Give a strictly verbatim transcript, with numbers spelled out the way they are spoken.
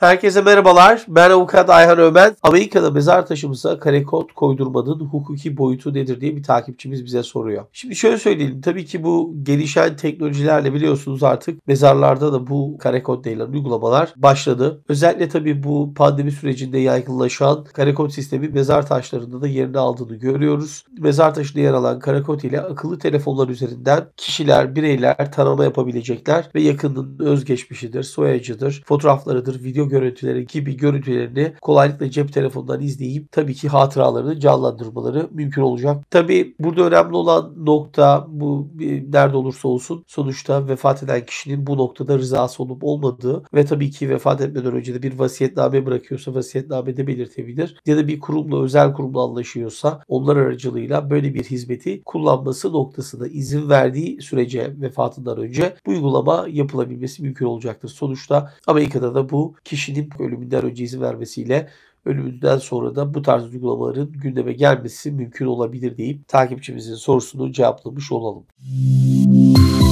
Herkese merhabalar. Ben Avukat Ayhan Öğmen. Amerika'da mezar taşımıza karekod koydurmanın hukuki boyutu nedir diye bir takipçimiz bize soruyor. Şimdi şöyle söyleyelim. Tabii ki bu gelişen teknolojilerle biliyorsunuz artık mezarlarda da bu karekod denilen uygulamalar başladı. Özellikle tabii bu pandemi sürecinde yaygınlaşan karekod sistemi mezar taşlarında da yerini aldığını görüyoruz. Mezar taşında yer alan karekod ile akıllı telefonlar üzerinden kişiler, bireyler tanıma yapabilecekler ve yakının özgeçmişidir, soyacıdır, fotoğraflarıdır, video görüntüleri gibi görüntülerini kolaylıkla cep telefonundan izleyip tabii ki hatıralarını canlandırmaları mümkün olacak. Tabii burada önemli olan nokta bu, nerede olursa olsun sonuçta vefat eden kişinin bu noktada rızası olup olmadığı ve tabii ki vefat etmeden önce de bir vasiyetname bırakıyorsa vasiyetnamede belirtebilir ya da bir kurumla, özel kurumla anlaşıyorsa onlar aracılığıyla böyle bir hizmeti kullanması noktasında izin verdiği sürece vefatından önce bu uygulama yapılabilmesi mümkün olacaktır. Sonuçta Amerika'da da bu kişinin ölümünden önce izin vermesiyle ölümünden sonra da bu tarz uygulamaların gündeme gelmesi mümkün olabilir deyip takipçimizin sorusunu cevaplamış olalım.